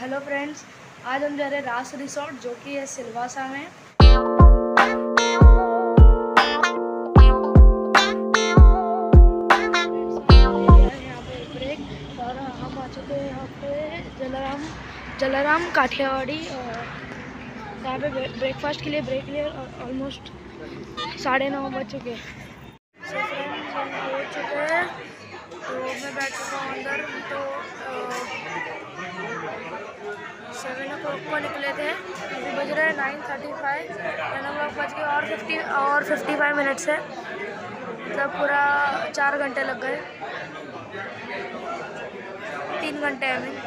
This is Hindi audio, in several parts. हेलो फ्रेंड्स, आज हम जा रहे हैं रास रिसोर्ट जो कि है सिलवासा में। यहाँ पे ब्रेक और हम आ चुके हैं यहाँ पे जलाराम काठियावाड़ी। और यहाँ पे ब्रेकफास्ट के लिए ब्रेक लिए ऑलमोस्ट 9:30 बज चुके हैं। तो मैं बैठ चुका हूँ अंदर। तो 7 o'clock को निकले थे, अभी बज रहे हैं 9:35। 10 o'clock बज के और 55 मिनट्स है, मतलब पूरा 4 घंटे लग गए, 3 घंटे है अभी।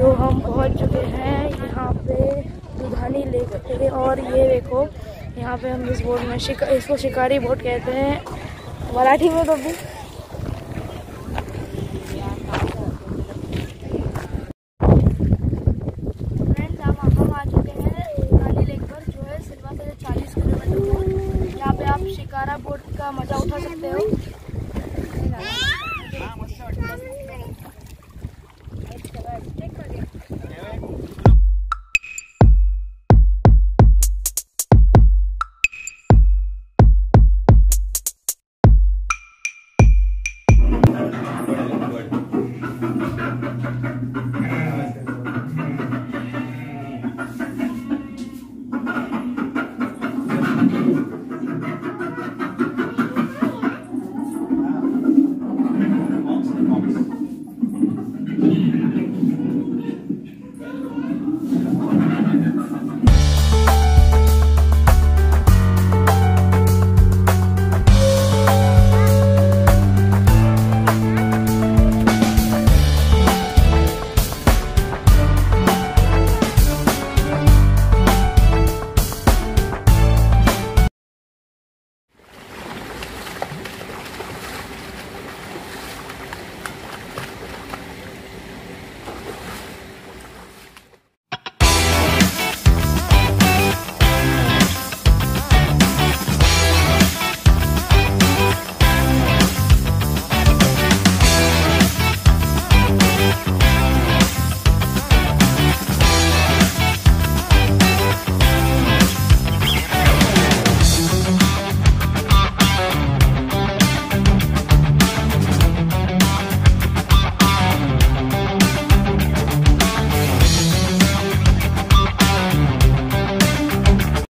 तो हम पहुंच चुके हैं यहाँ पे दुधानी लेक पे। और ये देखो, यहाँ पे हम इस बोट में इसको शिकारी बोट कहते हैं मराठी में। तो भी फ्रेंड्स, हम आ चुके हैं दुधानी लेक पर, जो है सिलवासा से 40 किलोमीटर दूर। यहाँ पे आप शिकारा बोट का मजा उठा सकते हो।